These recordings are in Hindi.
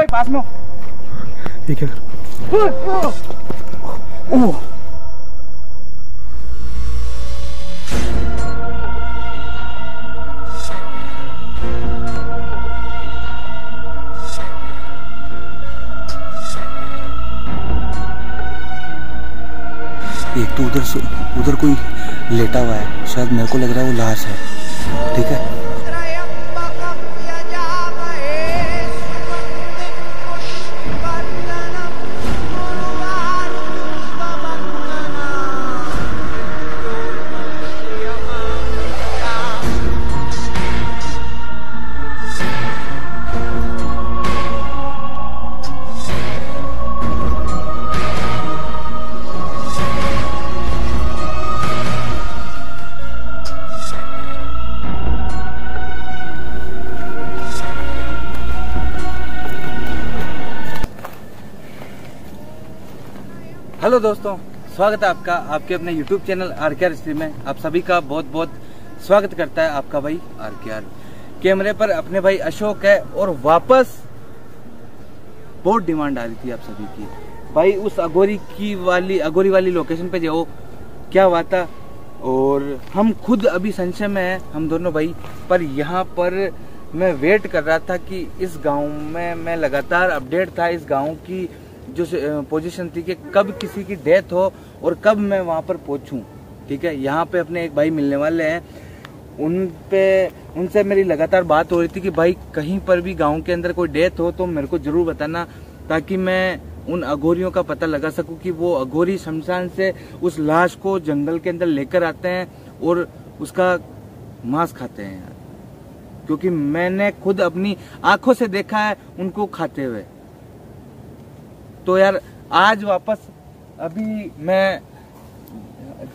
भाई पास में ठीक है। ओह एक तो उधर कोई लेटा हुआ है, शायद मेरे को लग रहा है वो लाश है। ठीक है, हेलो दोस्तों, स्वागत है आपका आपके अपने यूट्यूब चैनल आरकेआर हिस्ट्री में। आप सभी का बहुत बहुत स्वागत करता है आपका भाई आरकेआर। कैमरे पर अपने भाई अशोक है और वापस बहुत डिमांड आ रही थी आप सभी की, भाई उस अघोरी वाली लोकेशन पे जाओ, क्या हुआ था। और हम खुद अभी संशय में हैं हम दोनों भाई, पर यहाँ पर मैं वेट कर रहा था कि इस गाँव में मैं लगातार अपडेट था इस गाँव की जो पोजीशन थी कि कब किसी की डेथ हो और कब मैं वहाँ पर पहुँचूँ। ठीक है, यहाँ पे अपने एक भाई मिलने वाले हैं, उनसे मेरी लगातार बात हो रही थी कि भाई कहीं पर भी गांव के अंदर कोई डेथ हो तो मेरे को ज़रूर बताना, ताकि मैं उन अघोरियों का पता लगा सकूँ कि वो अघोरी शमशान से उस लाश को जंगल के अंदर लेकर आते हैं और उसका मांस खाते हैं, क्योंकि मैंने खुद अपनी आँखों से देखा है उनको खाते हुए। तो यार आज वापस अभी मैं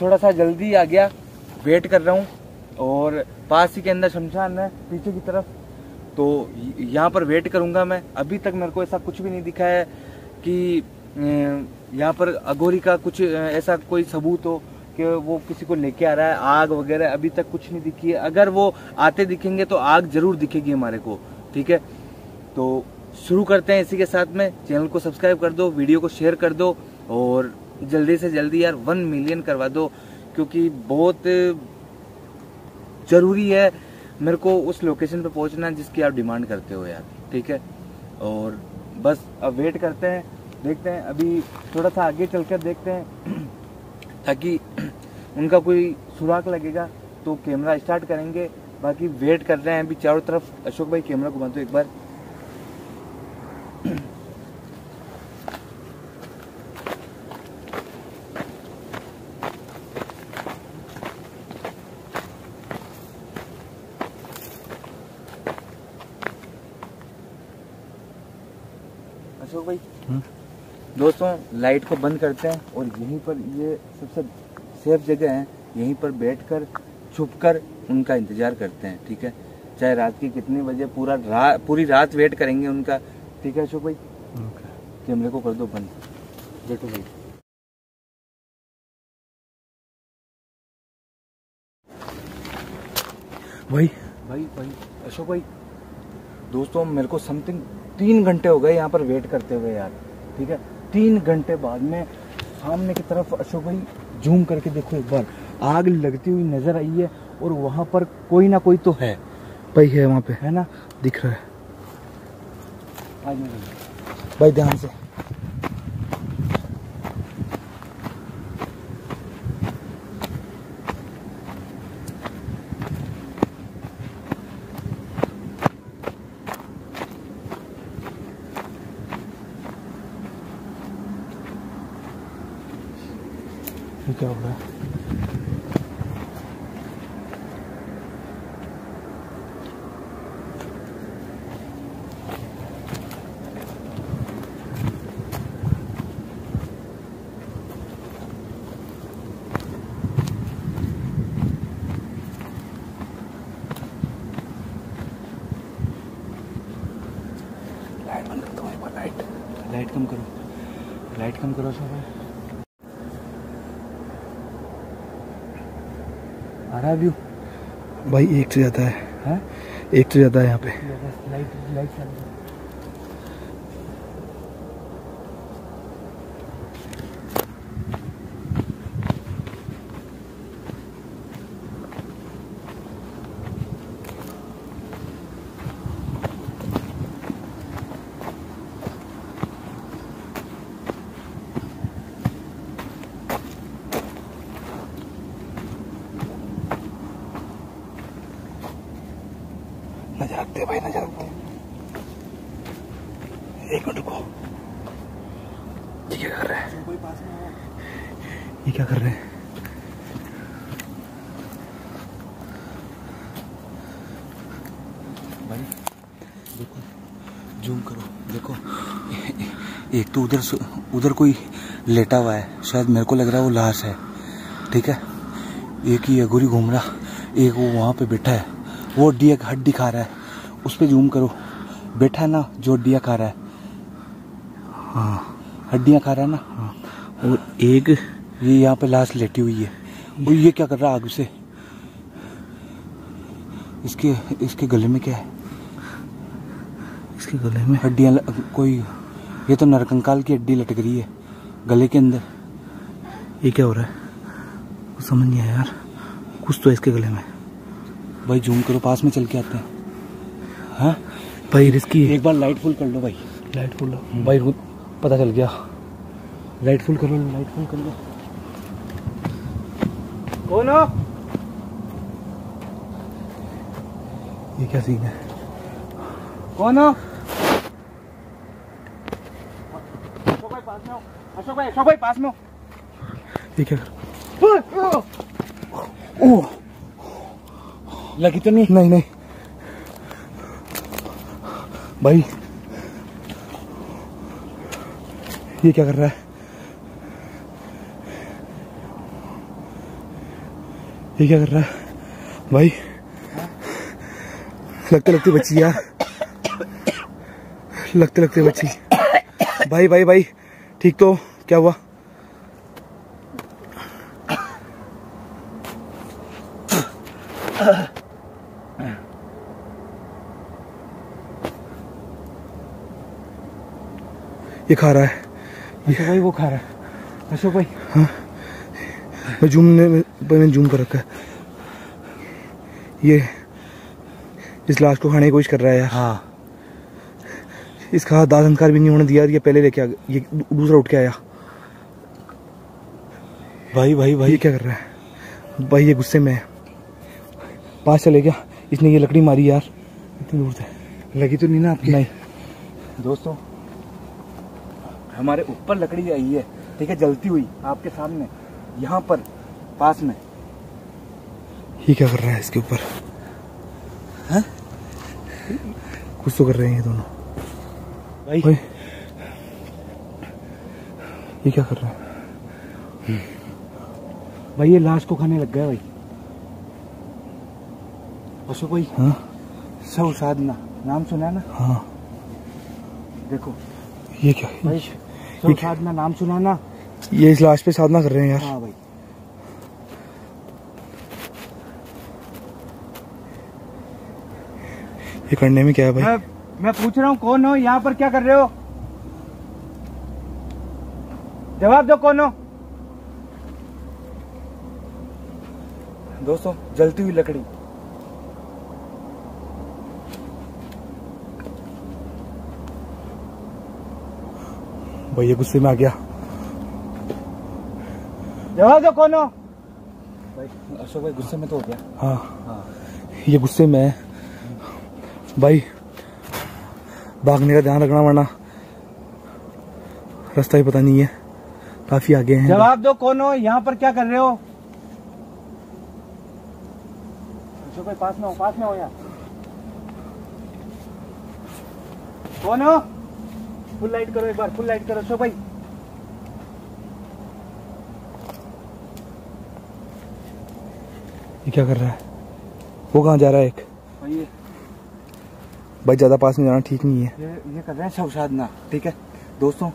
थोड़ा सा जल्दी आ गया, वेट कर रहा हूँ और पास ही के अंदर शमशान है पीछे की तरफ, तो यहाँ पर वेट करूँगा मैं। अभी तक मेरे को ऐसा कुछ भी नहीं दिखा है कि यहाँ पर अघोरी का कुछ ऐसा कोई सबूत हो कि वो किसी को लेके आ रहा है, आग वगैरह अभी तक कुछ नहीं दिखी है। अगर वो आते दिखेंगे तो आग ज़रूर दिखेगी हमारे को। ठीक है, तो शुरू करते हैं इसी के साथ में। चैनल को सब्सक्राइब कर दो, वीडियो को शेयर कर दो और जल्दी से जल्दी यार 1 मिलियन करवा दो, क्योंकि बहुत ज़रूरी है मेरे को उस लोकेशन पे पहुंचना जिसकी आप डिमांड करते हो यार। ठीक है, और बस अब वेट करते हैं, देखते हैं। अभी थोड़ा सा आगे चल कर देखते हैं ताकि उनका कोई सुराग लगेगा तो कैमरा स्टार्ट करेंगे। बाकी वेट कर रहे हैं अभी चारों तरफ। अशोक भाई कैमरा घुमा दो एक बार। अशोक भाई दोस्तों लाइट को बंद करते हैं और यहीं पर ये सबसे सेफ जगह है, यहीं पर बैठकर छुपकर उनका इंतजार करते हैं। ठीक है, चाहे रात की कितनी बजे, पूरी रात वेट करेंगे उनका। ठीक है अशोक भाई, कैमरे को कर दो बंद। देखो भाई भाई भाई भाई अशोक भाई दोस्तों, मेरे को समथिंग 3 घंटे हो गए यहाँ पर वेट करते हुए यार। ठीक है, 3 घंटे बाद में सामने की तरफ अशोक भाई जूम करके देखो एक बार, आग लगती हुई नजर आई है और वहाँ पर कोई ना कोई तो है भाई, है वहाँ पे, है ना, दिख रहा है भाई, ध्यान से। क्या हो रहा लाइट बंद करता हूँ एक बार। लाइट कम करो सब व्यू भाई एक से ज्यादा है, एक से ज्यादा है यहाँ पे। लाइट रखते भाई, नजर रखते। एक मिनट रुको, ये क्या कर रहे हैं, ये क्या कर रहे हैं? देखो, जूम करो, देखो एक तो उधर उधर कोई लेटा हुआ है, शायद मेरे को लग रहा है वो लाश है, ठीक है। एक ही अघोरी घूम रहा, एक वो वहाँ पे बैठा है, वो डिया का हड्डी खा रहा है, उस पर जूम करो, बैठा है ना जो डिया खा रहा है, हाँ हड्डियाँ खा रहा है ना, हाँ। और एक ये यहाँ पे लाश लेटी हुई है, और ये क्या कर रहा है आग से, इसके इसके गले में क्या है, इसके गले में हड्डियाँ, कोई ये तो नरकंकाल की हड्डी लटक रही है गले के अंदर। ये क्या हो रहा है कुछ समझ नहीं आया यार, कुछ तो है इसके गले में। भाई जूम करो, पास में चल के आते हैं, हाँ भाई रिस्की है। एक बार लाइट फुल कर लो भाई, लाइट फुल भाई, खुद पता चल गया, लाइट फुल करो, लाइट फुल कर लो। कौन हो? ये क्या सीन है, कौन हो? अशोक भाई, अशोक भाई पास में हो। ये क्या करो? ओ लगी तो नहीं? नहीं नहीं भाई, ये क्या कर रहा है, ये क्या कर रहा है भाई? लगते लगते बच्ची यार, लगते लगते बच्ची। भाई भाई भाई ठीक तो क्या हुआ? ये खा रहा है अशोक भाई, वो खा रहा है अशोक भाई, हाँ मैं जूम ने मैंने जूम कर रखा है, ये इस लाश को खाने की कोशिश कर रहा है यार, हाँ इसका दाह संस्कार भी नहीं होने दिया, ये पहले लेके आ, ये दूसरा उठ के आया। भाई भाई भाई ये क्या कर रहा है भाई, ये गुस्से में है, पास चले गया, इसने ये लकड़ी मारी यार, इतनी दूर से लगी तो नहीं ना आपकी? नहीं दोस्तों, हमारे ऊपर लकड़ी आई है, ठीक है, जलती हुई आपके सामने यहाँ पर पास में। ये क्या कर रहा है इसके ऊपर, है कुछ तो कर रहे हैं दोनों भाई। ये क्या कर रहा है भाई? ये लाश को खाने लग गया भाई अशोक भाई, हाँ सौ साधना नाम सुना है ना, हाँ देखो ये क्या भाई, सौ साधना नाम सुना ना, ये इस लाश पे साधना कर रहे हैं यार, हाँ भाई। ये करने में क्या है भाई? मैं पूछ रहा हूँ कौन हो, यहाँ पर क्या कर रहे हो, जवाब दो कौन हो? दोस्तों जलती हुई लकड़ी, भैया गुस्से में आ गया, जवाब दो कौन हो? भाई अशोक भाई गुस्से में तो हो गया, हाँ हाँ ये गुस्से में है भाई, भागने का ध्यान रखना वरना रास्ता ही पता नहीं है, काफी आगे हैं। जवाब दो कौन हो, यहाँ पर क्या कर रहे हो? जो कोई पास में हो, पास में हो यार, कौन हो? फुल लाइट करो, एक बार फुल लाइट करो शो भाई, ये क्या कर रहा है, वो कहाँ जा रहा है? एक भाई भाई ज्यादा पास में जाना ठीक नहीं है, ये कर रहे हैं शव साधना, ठीक है दोस्तों।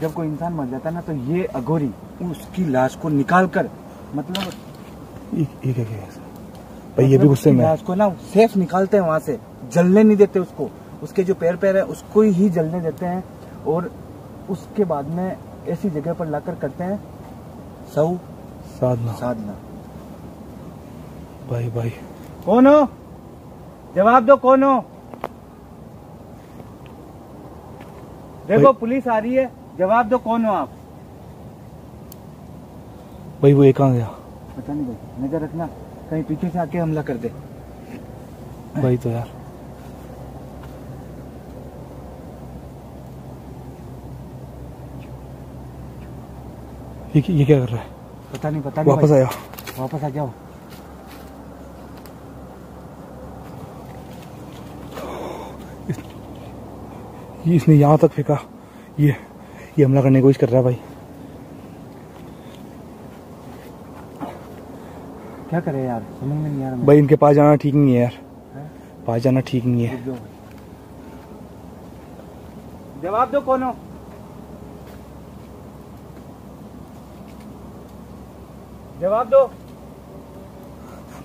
जब कोई इंसान मर जाता है ना, तो ये अघोरी उसकी लाश को निकाल कर, मतलब ये भाई ये भी गुस्से में, लाश को ना सेफ निकालते हैं वहां से, जलने नहीं देते उसको, उसके जो पैर पैर है उसको ही जलने देते हैं, और उसके बाद में ऐसी जगह पर लाकर करते हैं शव साधना। भाई भाई कौन हो, जवाब दो कौन हो? देखो पुलिस आ रही है, जवाब दो कौन हो आप? भाई वो एक कहाँ गया पता नहीं भाई, नजर रखना कहीं पीछे से आके हमला कर दे भाई, तो यार ये क्या कर रहा है? पता नहीं वापस आया, वापस आ जाओ। ये इसने यहाँ तक फेंका, ये हमला करने की कोशिश कर रहा है भाई। क्या करें यार, समझ में नहीं आ रहा भाई। इनके पास जाना ठीक नहीं है यार, पास जाना ठीक नहीं है। जवाब दो कौन हो? जवाब दो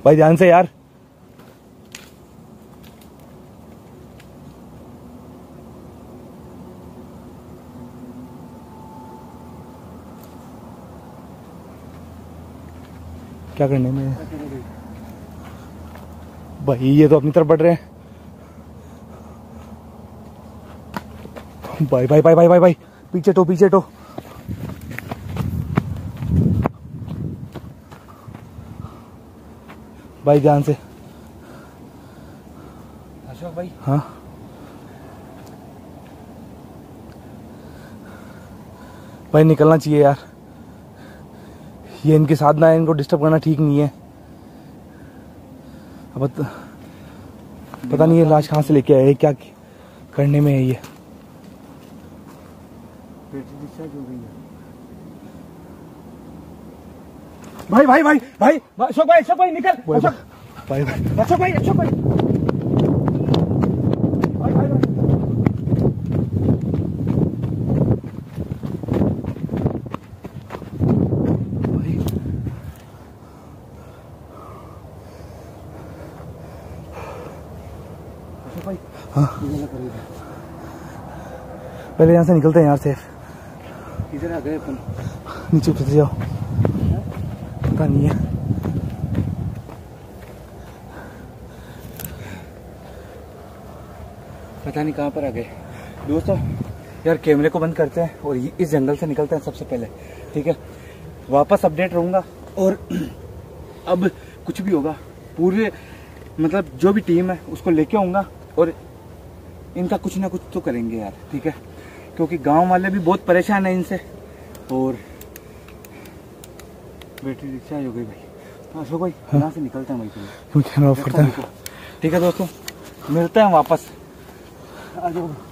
भाई, ध्यान से यार। क्या करने में भाई, ये तो अपनी तरफ बढ़ रहे हैं। भाई भाई भाई भाई भाई भाई, पीछे तो पीछे तो। भाई ध्यान से अशोक भाई। हाँ भाई निकलना चाहिए यार, ये इनके साधना है, इनको डिस्टर्ब करना ठीक नहीं है। अब पता नहीं ये लाश कहाँ से लेके आए, क्या करने में है ये। भाई भाई भाई भाई अशोक भाई निकल, अशोक भाई पहले यहाँ से निकलते हैं यार, सेफ। इधर आ गए अपन, नीचे उतर जाओ। नहीं है पता नहीं कहां पर आ गए। दोस्तों यार कैमरे को बंद करते हैं और इस जंगल से निकलते हैं सबसे पहले, ठीक है। वापस अपडेट रहूंगा, और अब कुछ भी होगा पूरे मतलब जो भी टीम है उसको लेके आऊंगा, और इनका कुछ ना कुछ तो करेंगे यार, ठीक है। क्योंकि गांव वाले भी बहुत परेशान हैं इनसे। और बैटरी रिक्शा हो गई भाई, अशोक भाई यहाँ से निकलते हैं भाई, ठीक है दोस्तों। मिलते हैं वापस, आ जाओ।